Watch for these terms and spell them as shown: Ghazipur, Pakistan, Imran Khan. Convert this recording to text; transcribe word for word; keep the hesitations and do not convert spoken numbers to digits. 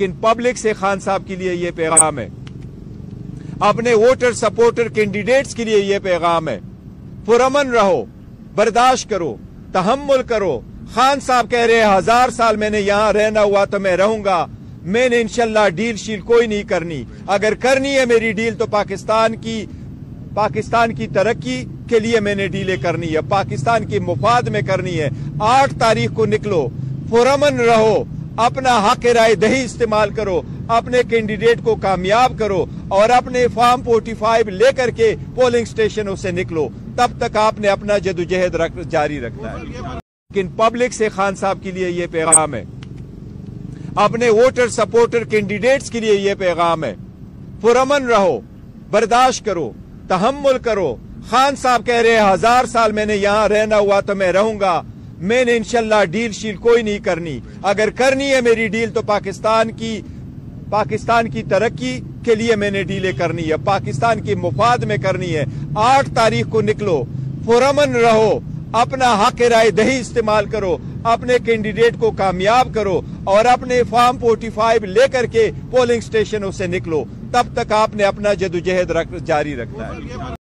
लेकिन पब्लिक से खान साहब के लिए यह पैगाम है, अपने वोटर सपोर्टर कैंडिडेट्स के लिए यह पैगाम है, पुरअमन रहो, बर्दाश्त करो, तहम्मुल करो। खान साहब कह रहे हैं हजार साल मैंने यहाँ रहना हुआ तो मैं रहूंगा, मैंने इंशाल्लाह डील शील कोई नहीं करनी, अगर करनी है मेरी डील तो पाकिस्तान की पाकिस्तान की तरक्की के लिए मैंने डीलें करनी है, पाकिस्तान के मुफाद में करनी है। आठ तारीख को निकलो, पुरअमन रहो, अपना हक राय दही इस्तेमाल करो, अपने कैंडिडेट को कामयाब करो और अपने फॉर्म पैंतालीस लेकर के पोलिंग स्टेशनों से निकलो। तब तक आपने अपना जदोजहद रख, जारी रखना है। लेकिन पब्लिक से खान साहब के लिए यह पैगाम है, अपने वोटर सपोर्टर कैंडिडेट्स के लिए यह पैगाम है, पुरअमन रहो, बर्दाश्त करो, तहम्मुल करो। खान साहब कह रहे हैं हजार साल मैंने यहाँ रहना हुआ तो मैं रहूंगा, मैंने इंशाल्लाह डील शील कोई नहीं करनी, अगर करनी है मेरी डील तो पाकिस्तान की पाकिस्तान की तरक्की के लिए मैंने डीलें करनी है, पाकिस्तान के मुफाद में करनी है। आठ तारीख को निकलो, पुरअमन रहो, अपना हक राय दही इस्तेमाल करो, अपने कैंडिडेट को कामयाब करो और अपने फॉर्म पैंतालीस लेकर के पोलिंग स्टेशनों से निकलो। तब तक आपने अपना जदोजहद रख, जारी रखना है।